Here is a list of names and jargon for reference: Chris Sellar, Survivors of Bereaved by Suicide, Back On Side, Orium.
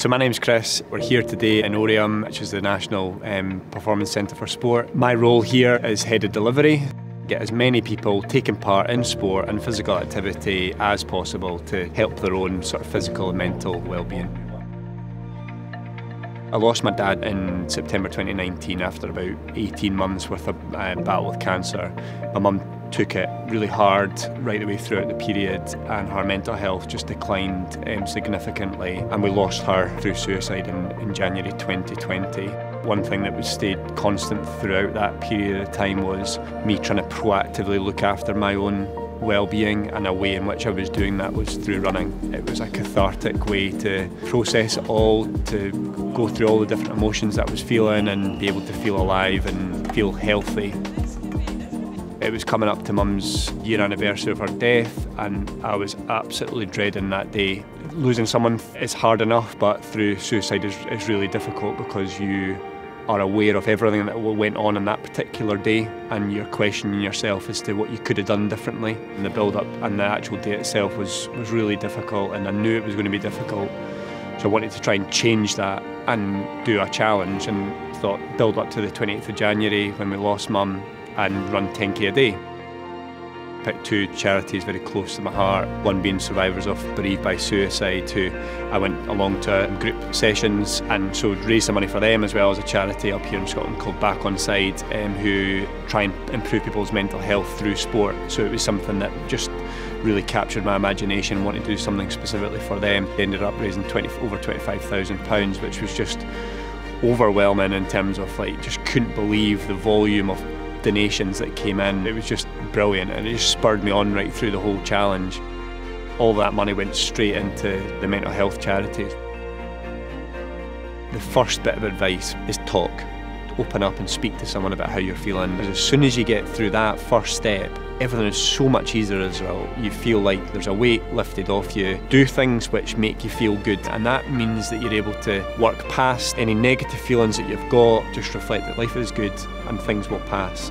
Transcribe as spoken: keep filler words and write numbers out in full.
So my name's Chris. We're here today in Orium, which is the National um, Performance Centre for Sport. My role here is head of delivery. Get as many people taking part in sport and physical activity as possible to help their own sort of physical and mental well-being. I lost my dad in September twenty nineteen after about eighteen months worth of uh, battle with cancer. My mum took it really hard right the way throughout the period, and her mental health just declined um, significantly, and we lost her through suicide in, in January twenty twenty. One thing that was stayed constant throughout that period of time was me trying to proactively look after my own well-being, and a way in which I was doing that was through running. It was a cathartic way to process it all, to go through all the different emotions that I was feeling and be able to feel alive and feel healthy. It was coming up to Mum's year anniversary of her death, and I was absolutely dreading that day. Losing someone is hard enough, but through suicide is, is really difficult, because you are aware of everything that went on on that particular day, and you're questioning yourself as to what you could have done differently. And the build-up and the actual day itself was, was really difficult, and I knew it was going to be difficult. So I wanted to try and change that and do a challenge, and thought build up to the twenty-eighth of January when we lost Mum, and run ten K a day. Picked two charities very close to my heart, one being Survivors of Bereaved by Suicide, who I went along to group sessions, and so raised some money for them, as well as a charity up here in Scotland called Back On Side, um, who try and improve people's mental health through sport. So it was something that just really captured my imagination, wanted to do something specifically for them. They ended up raising twenty, over twenty-five thousand pounds, which was just overwhelming in terms of, like, just couldn't believe the volume of donations that came in. It was just brilliant, and it just spurred me on right through the whole challenge. All that money went straight into the mental health charities. The first bit of advice is talk. Open up and speak to someone about how you're feeling. As soon as you get through that first step, everything is so much easier as well. You feel like there's a weight lifted off you. Do things which make you feel good, and that means that you're able to work past any negative feelings that you've got. Just reflect that life is good and things will pass.